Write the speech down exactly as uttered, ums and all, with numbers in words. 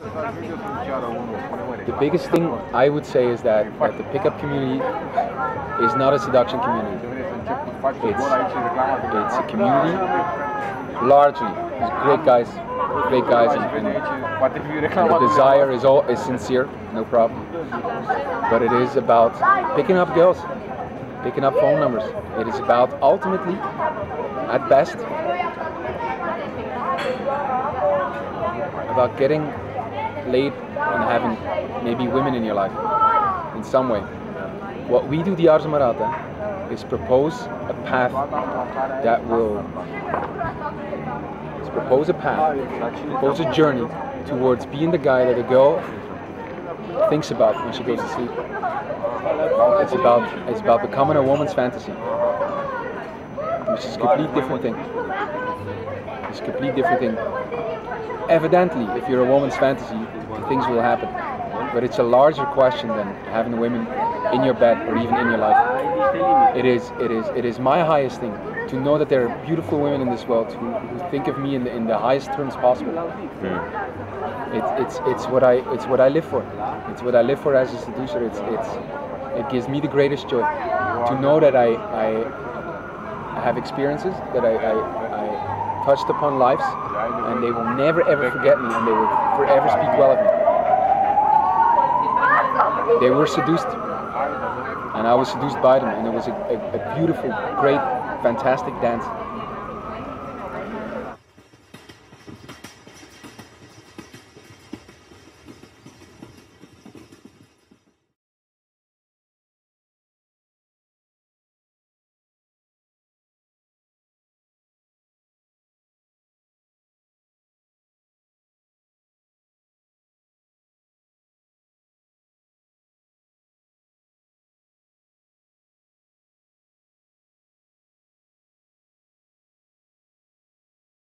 The biggest thing I would say is that, that the pickup community is not a seduction community. It's, it's a community largely. It's great guys, great guys, and, and the desire is all is sincere, no problem. But it is about picking up girls, picking up phone numbers. It is about ultimately, at best, about getting laid and having maybe women in your life in some way. What we do, the Ars Amorata, is propose a path that will propose a path, propose a journey towards being the guy that a girl thinks about when she goes to sleep. It's about it's about becoming a woman's fantasy, which is a completely different thing. It's a completely different thing. Evidently, if you're a woman's fantasy, things will happen. But it's a larger question than having women in your bed or even in your life. It is, it is, it is my highest thing to know that there are beautiful women in this world who, who think of me in the, in the highest terms possible. Mm. It, it's, it's what I, it's what I live for. It's what I live for as a seducer. It's, it's, it gives me the greatest joy to know that I, I, I have experiences that I. I, I touched upon lives, and they will never ever forget me, and they will forever speak well of me. They were seduced, and I was seduced by them, and it was a, a, a beautiful, great, fantastic dance.